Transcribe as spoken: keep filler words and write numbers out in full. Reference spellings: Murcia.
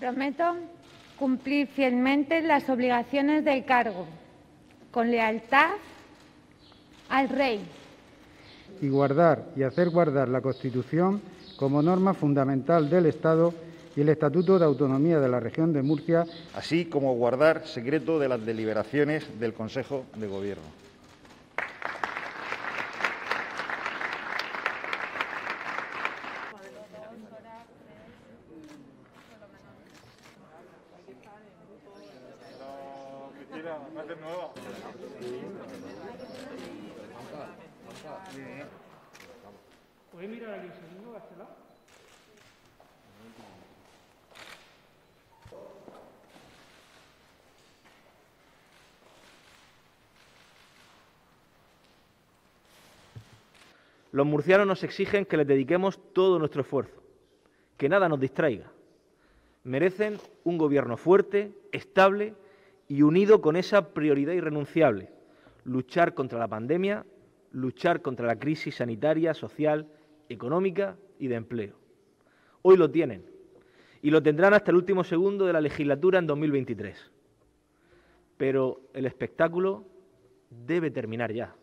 Prometo cumplir fielmente las obligaciones del cargo, con lealtad al Rey. Y guardar y hacer guardar la Constitución como norma fundamental del Estado y el Estatuto de Autonomía de la Región de Murcia, así como guardar secreto de las deliberaciones del Consejo de Gobierno. ¿Puedes mirar aquí un segundo, Gastela? Los murcianos nos exigen que les dediquemos todo nuestro esfuerzo, que nada nos distraiga. Merecen un gobierno fuerte, estable y unido con esa prioridad irrenunciable: luchar contra la pandemia, luchar contra la crisis sanitaria, social, económica y de empleo. Hoy lo tienen y lo tendrán hasta el último segundo de la legislatura en dos mil veintitrés. Pero el espectáculo debe terminar ya.